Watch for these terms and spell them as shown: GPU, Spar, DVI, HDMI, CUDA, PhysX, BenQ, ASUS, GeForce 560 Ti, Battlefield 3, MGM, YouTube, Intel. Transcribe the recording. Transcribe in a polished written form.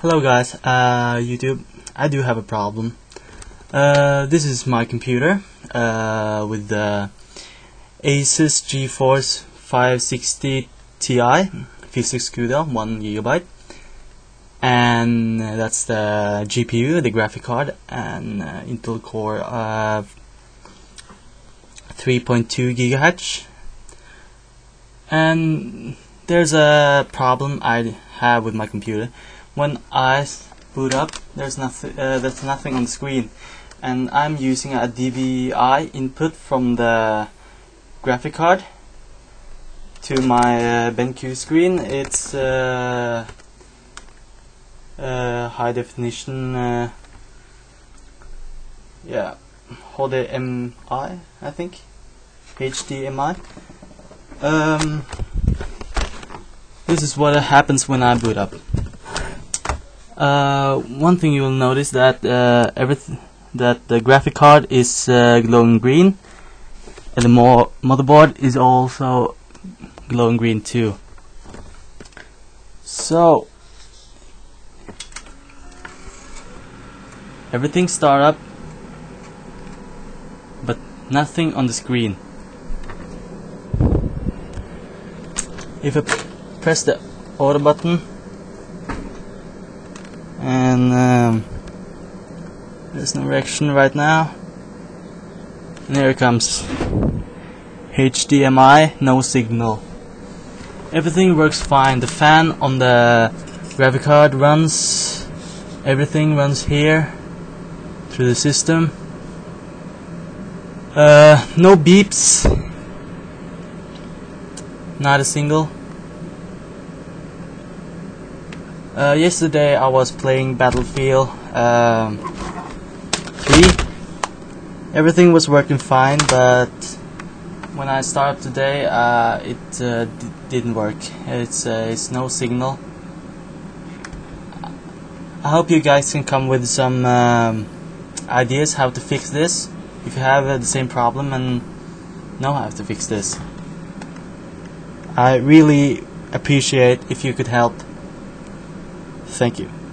Hello guys, YouTube. I do have a problem. This is my computer with the ASUS GeForce 560 Ti PhysX CUDA 1 GB, and that's the GPU, the graphic card, and Intel Core 3.2 GHz. And there's a problem I have with my computer. When I boot up, there's nothing on the screen, and I'm using a DVI input from the graphic card to my BenQ screen. It's high definition, yeah, HDMI, I think, HDMI. This is what happens when I boot up. One thing you will notice that the graphic card is glowing green, and the motherboard is also glowing green too. So everything starts up, but nothing on the screen. If I press the auto button, and there's no reaction right now, and here it comes, HDMI, no signal. Everything works fine, the fan on the graphic card runs, everything runs here through the system, no beeps, not a single. Yesterday I was playing Battlefield 3. Everything was working fine, but when I started today, it didn't work. It's no signal. I hope you guys can come with some ideas how to fix this if you have the same problem and know how to fix this. I really appreciate if you could help. Thank you.